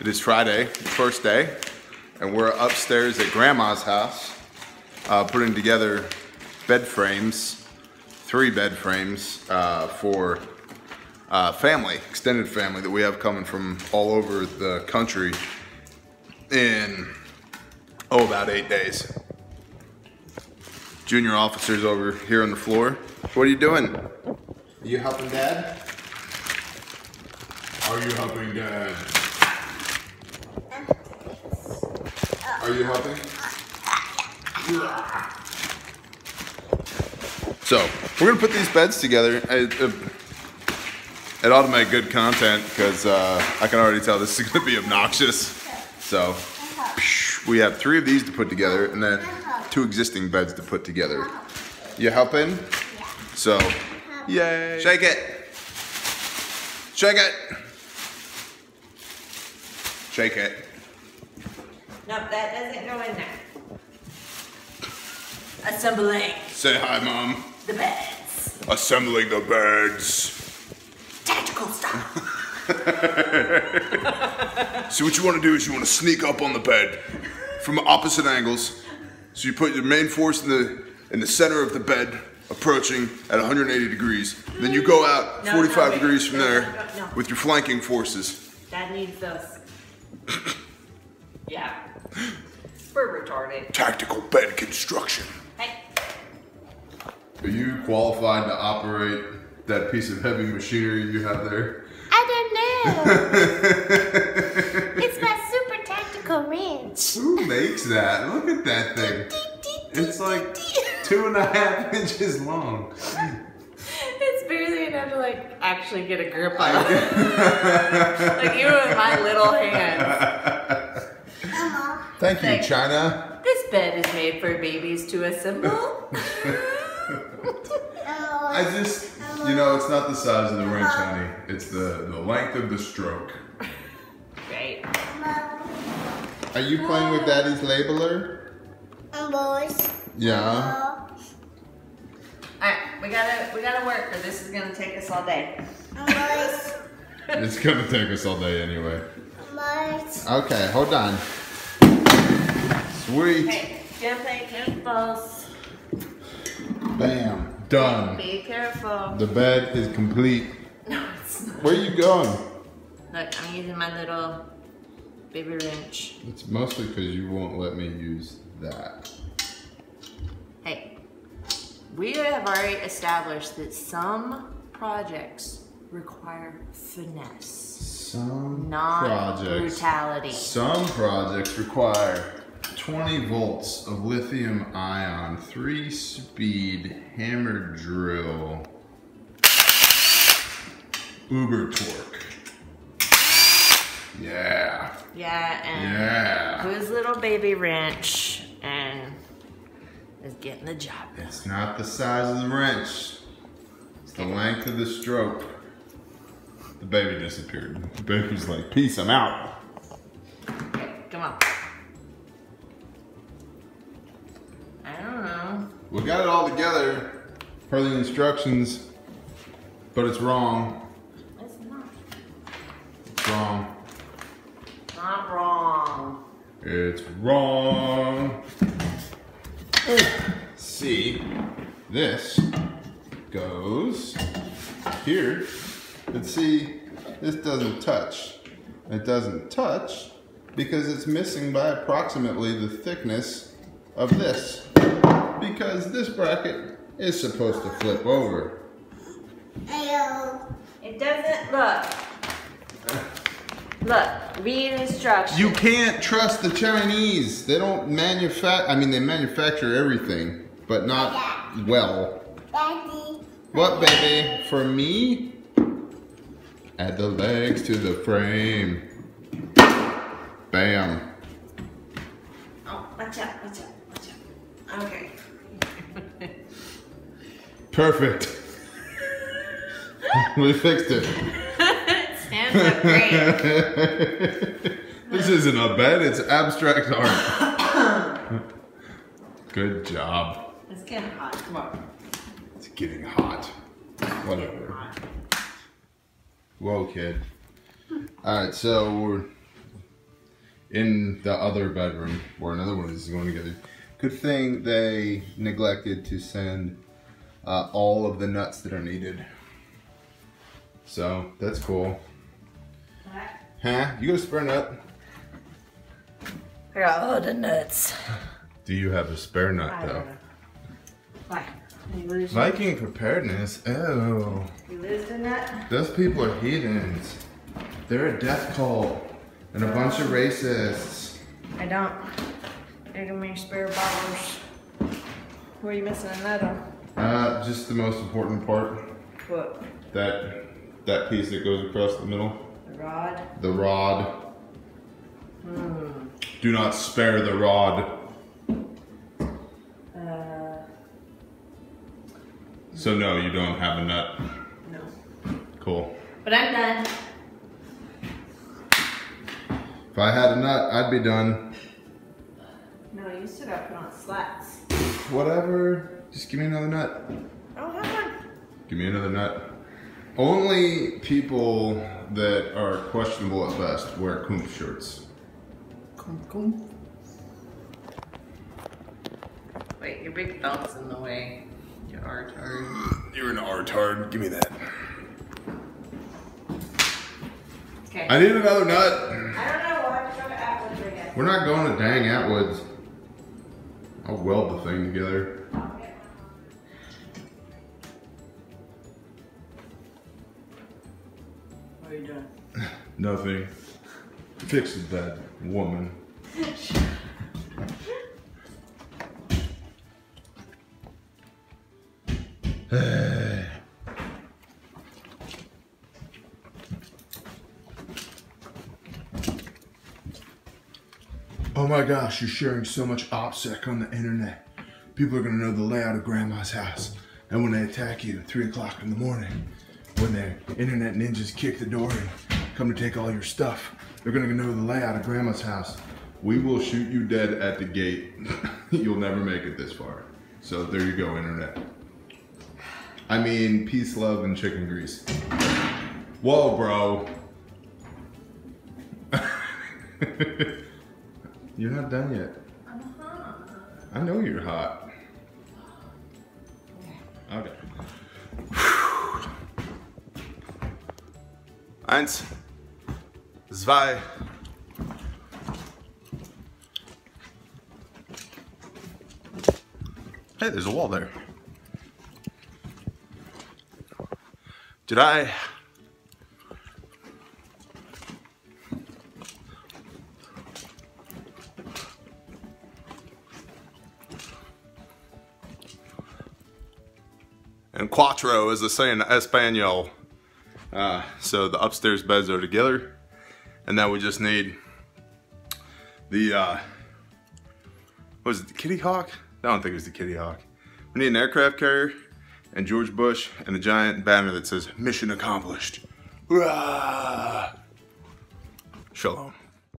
It is Friday, the first day, and we're upstairs at Grandma's house putting together bed frames, three bed frames for family, extended family that we have coming from all over the country in, oh, about 8 days. Junior officers over here on the floor. What are you doing? Are you helping Dad? Are you helping Dad? Are you helping? Yeah. So, we're gonna put these beds together. It ought to make good content because I can already tell this is gonna be obnoxious. So, we have three of these to put together and then two existing beds to put together. You helping? Yeah. So, yay. Shake it. Shake it. Shake it. Nope, that doesn't go in there. Assembling. Say hi, Mom. The beds. Assembling the beds. Tactical stuff. So what you want to do is you want to sneak up on the bed from opposite angles. So you put your main force in the center of the bed, approaching at 180 degrees. Then you go out 45 degrees from there with your flanking forces. Dad needs those. Yeah. We're retarded. Tactical bed construction. Hey. Are you qualified to operate that piece of heavy machinery you have there? I don't know. It's my super tactical wrench. Who makes that? Look at that thing. It's like 2.5 inches long. It's barely enough to like actually get a grip on it. Like even with my little hands. Thank you, China. This bed is made for babies to assemble. I just, you know, it's not the size of the wrench, honey. It's the length of the stroke. Right. Are you playing with Daddy's labeler? Yeah. Alright, we gotta work, or this is gonna take us all day. It's gonna take us all day anyway. Okay, hold on. Sweet. Okay, gonna play curveballs. Bam. Done. Be careful. The bed is complete. No, it's not. Where are you going? Look, I'm using my little baby wrench. It's mostly because you won't let me use that. Hey, we have already established that some projects require finesse. Some brutality. Some projects require 20 volts of lithium ion, 3-speed hammer drill, uber torque. Yeah. Yeah, and yeah. Who's little baby wrench and is getting the job. It's not the size of the wrench. It's the length of the stroke. The baby disappeared. The baby's like, peace, I'm out. Okay, come on. We got it all together per the instructions, but it's wrong. It's not. It's wrong. Not wrong. It's wrong. See, this goes here, but see, this doesn't touch. It doesn't touch because it's missing by approximately the thickness of this. Because this bracket is supposed to flip over. It doesn't look. Look, read instructions. You can't trust the Chinese. They don't manufacture, I mean, they manufacture everything, but not well. Daddy. What, baby? For me? Add the legs to the frame. Bam. Oh, watch out, watch out, watch out. Okay. Perfect. We fixed it. This isn't a bed, it's abstract art. Good job. It's getting hot, come on. It's getting hot. Whatever. Whoa, kid. Alright, so we're in the other bedroom where another one of these is going together. Good thing they neglected to send all of the nuts that are needed. So that's cool. What? Huh? You got a spare nut? I got all the nuts. Do you have a spare nut though? Why? Viking preparedness. Oh. You lose the nut? Those people are heathens. They're a death cult and a bunch of racists. I don't. They're gonna make spare bottles. Where are you missing another? Just the most important part. What? That piece that goes across the middle. The rod. The rod. Mm. Do not spare the rod. So no, you don't have a nut. No. Cool. But I'm done. If I had a nut, I'd be done. No, you still gotta put on slats. Whatever. Just give me another nut. I don't have one. Give me another nut. Only people that are questionable at best wear Kumpf shirts. Kumpf. Wait, your big thumb's in the way. You artard. You're an artard. Give me that. Okay. I need another nut. I don't know. We'll have to go to Atwood's again. We're not going to dang Atwood's. I'll weld the thing together. What are you doing? Nothing. Fix that woman. Oh my gosh, you're sharing so much OPSEC on the internet. People are gonna know the layout of Grandma's house. And when they attack you at 3 o'clock in the morning, when their internet ninjas kick the door and come to take all your stuff, they're gonna know the layout of Grandma's house. We will shoot you dead at the gate. You'll never make it this far. So there you go, internet. I mean, peace, love, and chicken grease. Whoa, bro. You're not done yet. I'm hot. I know you're hot. Okay. Eins, zwei. Hey, there's a wall there. Did I? And cuatro is the saying in Espanol. So the upstairs beds are together. And now we just need the, what was it, the Kitty Hawk? I don't think it was the Kitty Hawk. We need an aircraft carrier. And George Bush, and the giant banner that says, "Mission accomplished." Hurrah! Shalom.